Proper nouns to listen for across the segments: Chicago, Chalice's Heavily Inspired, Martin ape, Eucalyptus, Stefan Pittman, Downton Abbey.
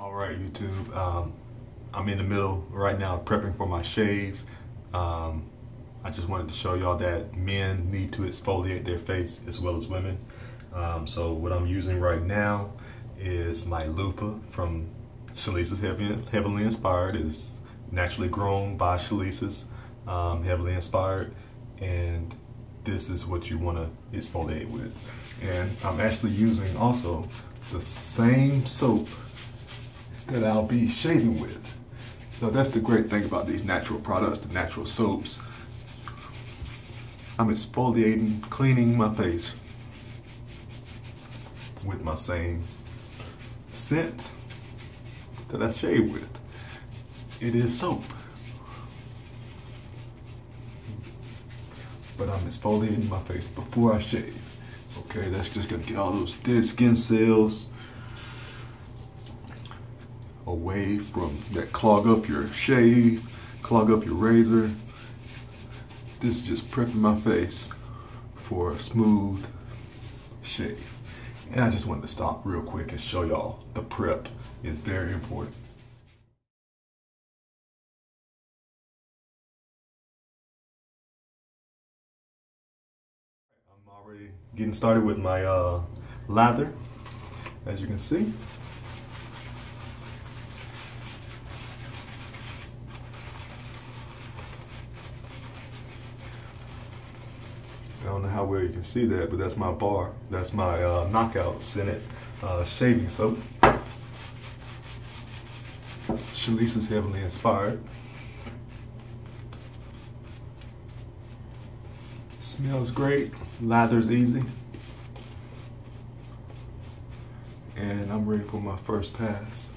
All right, YouTube, I'm in the middle right now prepping for my shave. I just wanted to show y'all that men need to exfoliate their face as well as women. So what I'm using right now is my loofah from Chalice's Heavily Inspired. It's naturally grown by Chalice's Heavily Inspired, and this is what you want to exfoliate with. And I'm actually using also the same soap that I'll be shaving with. So that's the great thing about these natural products, the natural soaps. I'm exfoliating, cleaning my face with my same scent that I shave with. It is soap, but I'm exfoliating my face before I shave. Okay, that's just gonna get all those dead skin cells away from that clog up your shave, clog up your razor. This is just prepping my face for a smooth shave. And I just wanted to stop real quick and show y'all the prep is very important. I'm already getting started with my lather, as you can see. I don't know how well you can see that, but that's my bar. That's my Knockout Scented Shaving Soap. Chalice's Heavily Inspired. Smells great, lathers easy. And I'm ready for my first pass.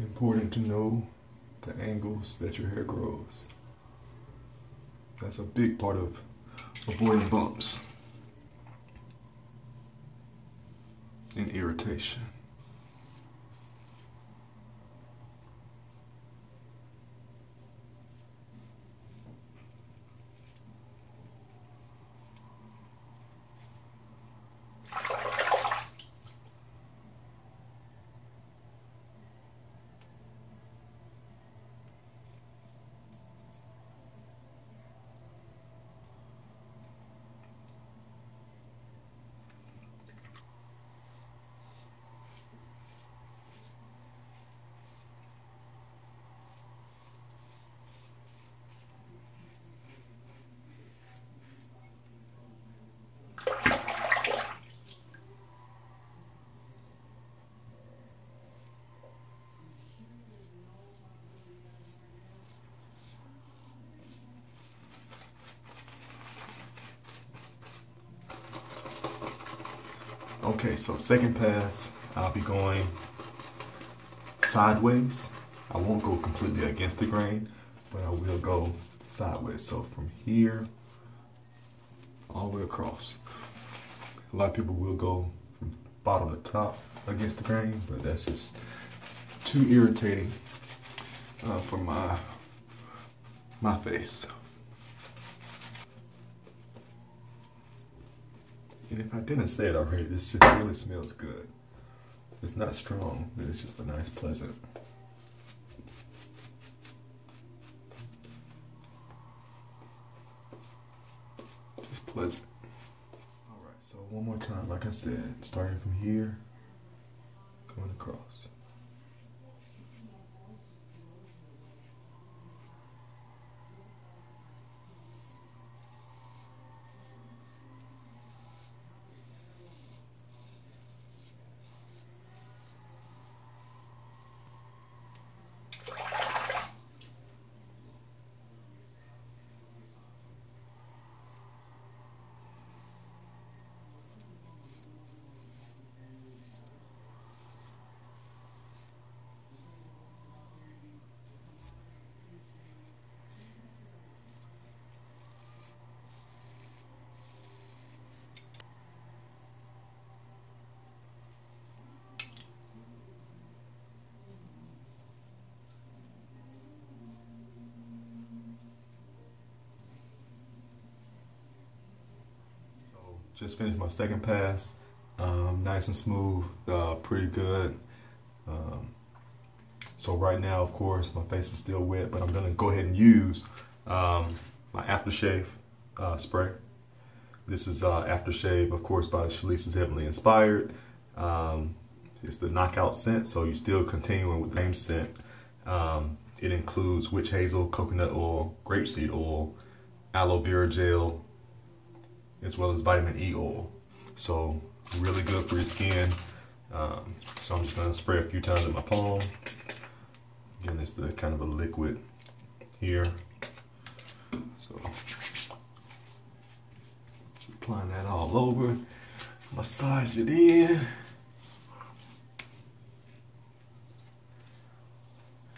Important to know the angles that your hair grows. That's a big part of avoiding bumps and irritation. Okay, so second pass, I'll be going sideways. I won't go completely against the grain, but I will go sideways. So from here, all the way across. A lot of people will go from bottom to top against the grain, but that's just too irritating for my face. And if I didn't say it already, this just really smells good. It's not strong, but it's just a nice, pleasant. Just pleasant. All right, so one more time, like I said, starting from here, going across. Just finished my second pass. Nice and smooth, pretty good. So right now, of course, my face is still wet, but I'm gonna go ahead and use my aftershave spray. This is aftershave, of course, by Chalice's Heavily Inspired. It's the knockout scent, so you're still continuing with the same scent. It includes witch hazel, coconut oil, grapeseed oil, aloe vera gel, as well as vitamin E oil. So really good for your skin. So I'm just gonna spray a few times in my palm. Again, it's the kind of a liquid here. So just applying that all over, massage it in.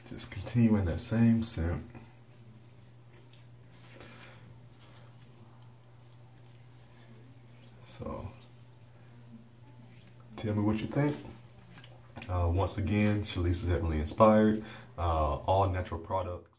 Just continuing that same scent. So tell me what you think. Once again, Chalice's Heavily Inspired, all natural product.